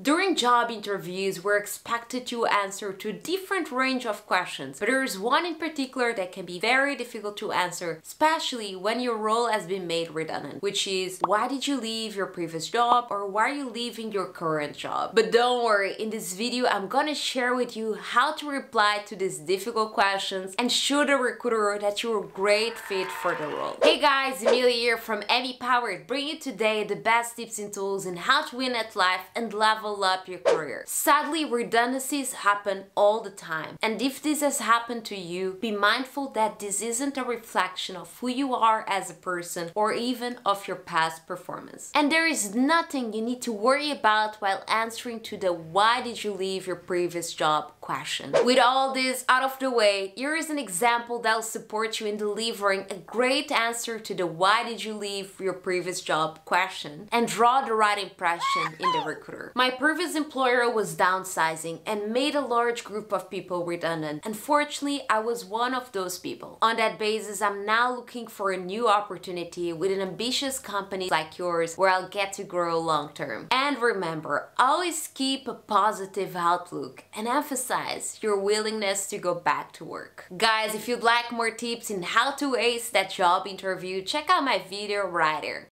During job interviews, we're expected to answer to a different range of questions, but there is one in particular that can be very difficult to answer, especially when your role has been made redundant, which is why did you leave your previous job or why are you leaving your current job? But don't worry, in this video I'm gonna share with you how to reply to these difficult questions and show the recruiter that you're a great fit for the role. Hey guys, Emilia here from EmiPowered, bringing you today the best tips and tools in how to win at life and level up your career. Sadly, redundancies happen all the time, and if this has happened to you, be mindful that this isn't a reflection of who you are as a person or even of your past performance. And there is nothing you need to worry about while answering to the why did you leave your previous job question. With all this out of the way, here is an example that will support you in delivering a great answer to the why did you leave your previous job question and draw the right impression in the recruiter. My previous employer was downsizing and made a large group of people redundant. Unfortunately, I was one of those people. On that basis, I'm now looking for a new opportunity with an ambitious company like yours where I'll get to grow long term. And remember, always keep a positive outlook and emphasize your willingness to go back to work. Guys, if you'd like more tips in how to ace that job interview, check out my video right here.